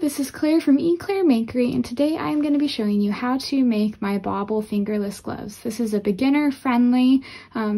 this is Claire from E'Claire Makery, and today I'm going to be showing you how to make my Bobble fingerless gloves. This is a beginner-friendly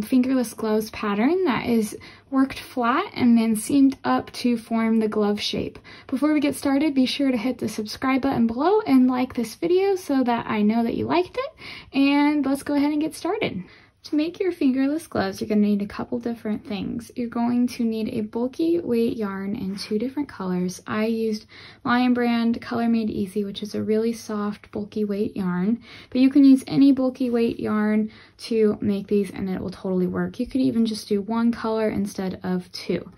fingerless gloves pattern that is worked flat and then seamed up to form the glove shape. Before we get started, be sure to hit the subscribe button below and like this video so that I know that you liked it, and let's go ahead and get started. To make your fingerless gloves, you're going to need a couple different things. You're going to need a bulky weight yarn in two different colors. I used Lion Brand Color Made Easy, which is a really soft bulky weight yarn, but you can use any bulky weight yarn to make these and it will totally work. You could even just do one color instead of two.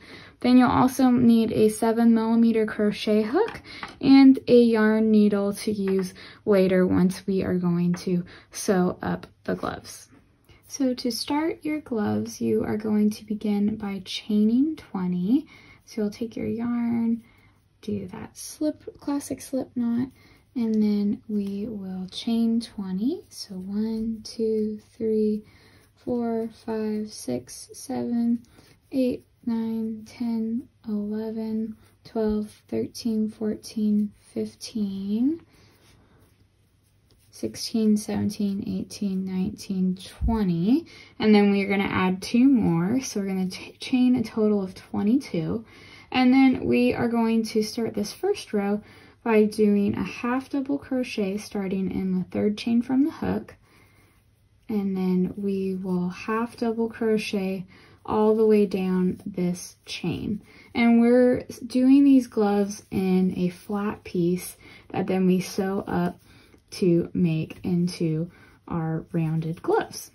Then you'll also need a 7mm crochet hook and a yarn needle to use later once we are going to sew up the gloves. So to start your gloves, you are going to begin by chaining 20. So you'll take your yarn, do that classic slip knot, and then we will chain 20. So 1, 2, 3, 4, 5, 6, 7, 8, 9, 10, 11, 12, 13, 14, 15. 16, 17, 18, 19, 20, and then we're going to add two more, so we're going to chain a total of 22, and then we are going to start this first row by doing a half double crochet starting in the third chain from the hook, and then we will half double crochet all the way down this chain. And we're doing these gloves in a flat piece that then we sew up to make into our rounded gloves.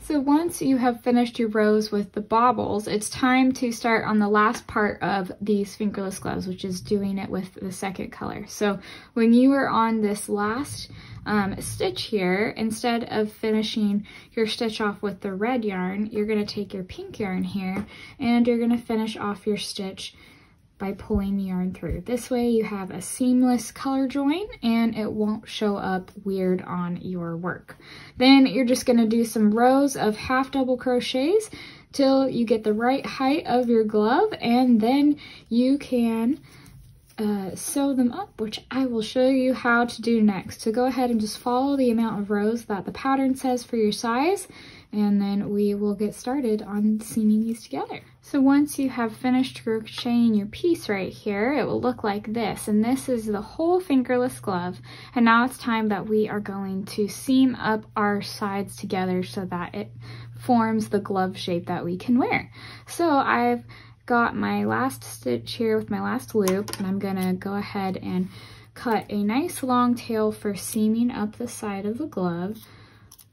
So once you have finished your rows with the bobbles, it's time to start on the last part of these fingerless gloves, which is doing it with the second color. So when you are on this last stitch here, instead of finishing your stitch off with the red yarn, you're going to take your pink yarn here and you're going to finish off your stitch by pulling the yarn through. This way you have a seamless color join and it won't show up weird on your work. Then you're just going to do some rows of half double crochets till you get the right height of your glove, and then you can sew them up, which I will show you how to do next. So go ahead and just follow the amount of rows that the pattern says for your size, and then we will get started on seaming these together. So once you have finished crocheting your piece right here, it will look like this, and this is the whole fingerless glove. And now it's time that we are going to seam up our sides together so that it forms the glove shape that we can wear. So I've got my last stitch here with my last loop, and I'm gonna go ahead and cut a nice long tail for seaming up the side of the glove.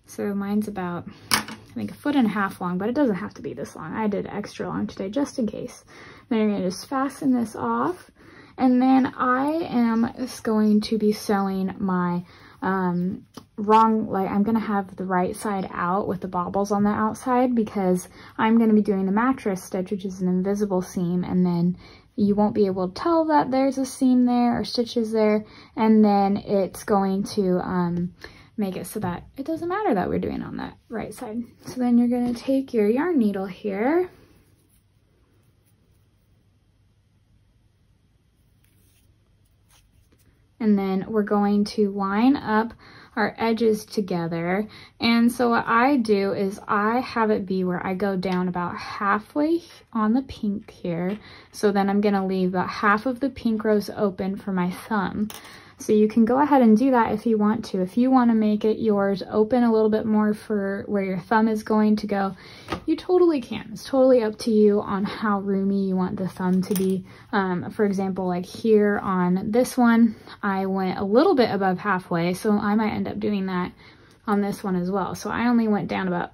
So mine's about, I think, 1.5 feet long, but it doesn't have to be this long. I did extra long today just in case. Then you're going to just fasten this off, and then I am going to be sewing my I'm going to have the right side out with the bobbles on the outside, because I'm going to be doing the mattress stitch, which is an invisible seam, and then you won't be able to tell that there's a seam there or stitches there, and then it's going to make it so that it doesn't matter that we're doing on that right side. So then you're going to take your yarn needle here and then we're going to line up our edges together. And so what I do is I have it be where I go down about halfway on the pink here, so then I'm going to leave about half of the pink rows open for my thumb. So you can go ahead and do that if you want to. If you want to make it yours open a little bit more for where your thumb is going to go, you totally can. It's totally up to you on how roomy you want the thumb to be. For example, like here on this one, I went a little bit above halfway, so I might end up doing that on this one as well. So I only went down about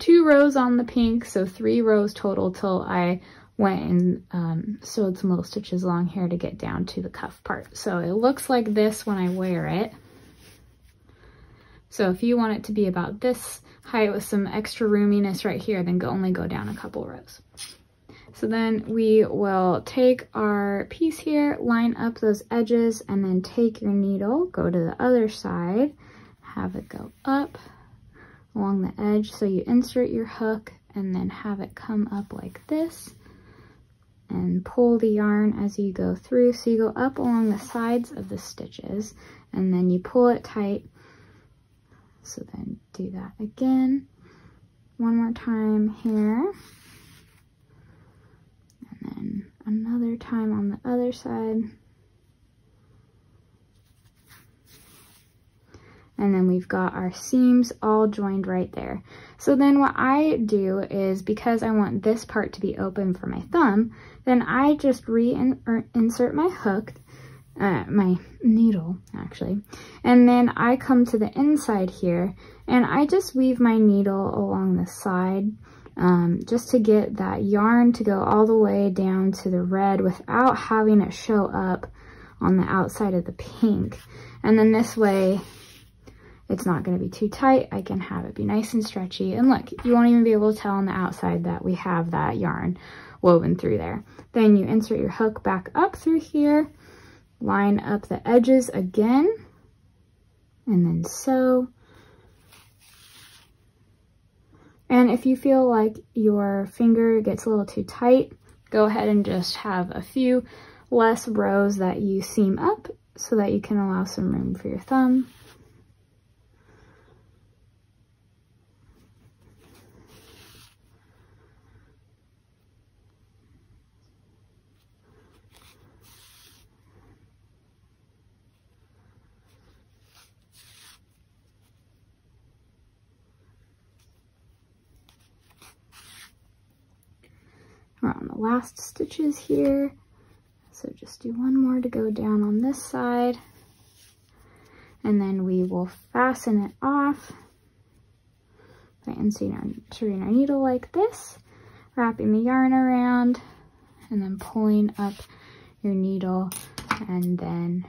2 rows on the pink, so 3 rows total till I went and sewed some little stitches along here to get down to the cuff part. So it looks like this when I wear it. So if you want it to be about this height with some extra roominess right here, then only go down a couple rows. So then we will take our piece here, line up those edges, and then take your needle, go to the other side, have it go up along the edge. So you insert your hook and then have it come up like this. and pull the yarn as you go through. So you go up along the sides of the stitches and then you pull it tight. So then do that again one more time here, and then another time on the other side. And then we've got our seams all joined right there. So then what I do is, because I want this part to be open for my thumb, then I just reinsert my hook, my needle actually, and then I come to the inside here and I just weave my needle along the side just to get that yarn to go all the way down to the red without having it show up on the outside of the pink. And then this way, it's not going to be too tight. I can have it be nice and stretchy. And look, you won't even be able to tell on the outside that we have that yarn woven through there. Then you insert your hook back up through here, line up the edges again, and then sew. And if you feel like your finger gets a little too tight, go ahead and just have a few less rows that you seam up so that you can allow some room for your thumb. We're on the last stitches here, so just do one more to go down on this side, and then we will fasten it off by inserting our needle like this, wrapping the yarn around, and then pulling up your needle, and then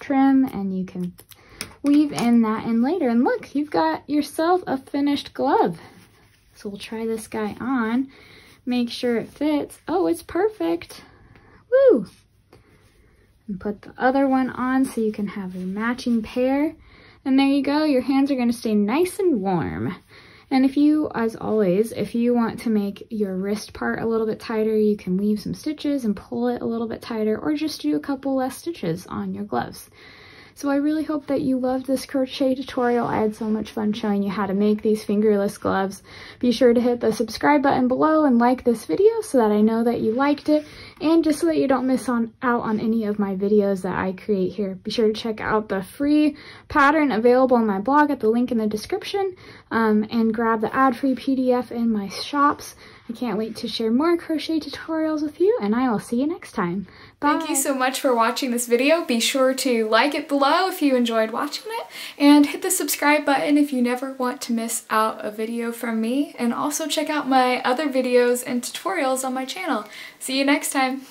trim, and you can weave in that in later. And look, you've got yourself a finished glove. So we'll try this guy on. Make sure it fits. Oh, it's perfect. Woo! And put the other one on so you can have a matching pair. And there you go. Your hands are going to stay nice and warm. And if you, as always, if you want to make your wrist part a little bit tighter, you can weave some stitches and pull it a little bit tighter, or just do a couple less stitches on your gloves. So I really hope that you loved this crochet tutorial. I had so much fun showing you how to make these fingerless gloves. Be sure to hit the subscribe button below and like this video so that I know that you liked it, and just so that you don't miss out on any of my videos that I create here. Be sure to check out the free pattern available on my blog at the link in the description, and grab the ad-free PDF in my shops. I can't wait to share more crochet tutorials with you, and I will see you next time. Bye! Thank you so much for watching this video. Be sure to like it below if you enjoyed watching it, and hit the subscribe button if you never want to miss out a video from me. And also check out my other videos and tutorials on my channel. See you next time!